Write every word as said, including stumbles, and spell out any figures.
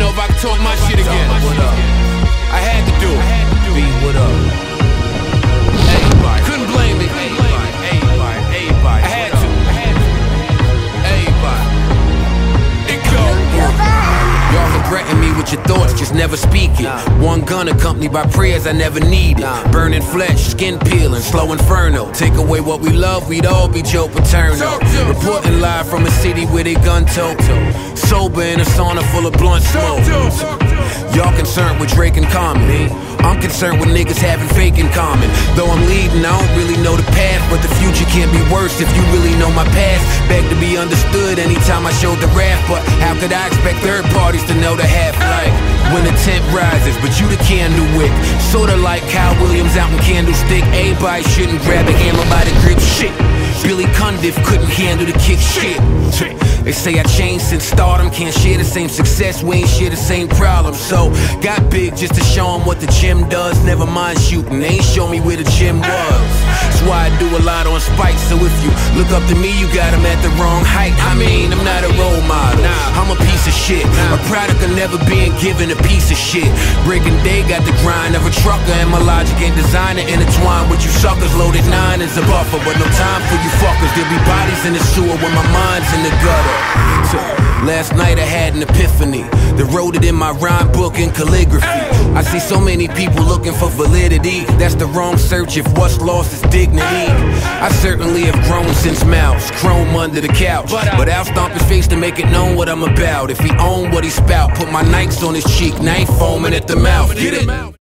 know if I can talk my shit again. What up? I had to do it. B, what up? Everybody. Couldn't blame me. Everybody. Everybody. Everybody. I had to. Everybody. It goes. Y'all regretting me with your thoughts, just never speak it. One gun accompanied by prayers I never needed. Burning flesh, skin peeling, slow inferno. Take away what we love, we'd all be Joe Paterno. Reporting live from a city where they gun toting. Sober in a sauna full of blunt smoke. Y'all concerned with Drake and Common. I'm concerned with niggas having fake in common. Though I'm leading, I don't really know the path, but the future can't be worse if you really know my past. Beg to be understood anytime I showed the wrath, but how could I expect third parties to know the half-life? When the tent rises, but you the candle wick. Sorta like Kyle Williams out in Candlestick. Everybody shouldn't grab a hammer by the grip. Shit, Billy Cundiff couldn't handle the kick. Shit, they say I changed since stardom. Can't share the same success, we ain't share the same problem. So, got big just to show them what the gym does. Never mind shooting, they ain't show me where the gym was. That's why I do a lot on Spike. So if you look up to me, you got them at the wrong height. I mean, I'm not a role model, I'm a piece of shit. A product of never being given a piece of shit. Breaking day got the grind of a trucker, and my logic and designer intertwined with you suckers. Loaded nine is a buffer, but no time for you fuckers. There'll be bodies in the sewer when my mind's in the gutter. So, last night I had an epiphany that wrote it in my rhyme book in calligraphy. I see so many people looking for validity. That's the wrong search if what's lost is dignity. I certainly have grown since Mouse, chrome under the couch, but I'll stomp his face to make it known what I'm about. If he owned what he spout, put my Nikes on his cheek, knife foaming at the mouth. Get it?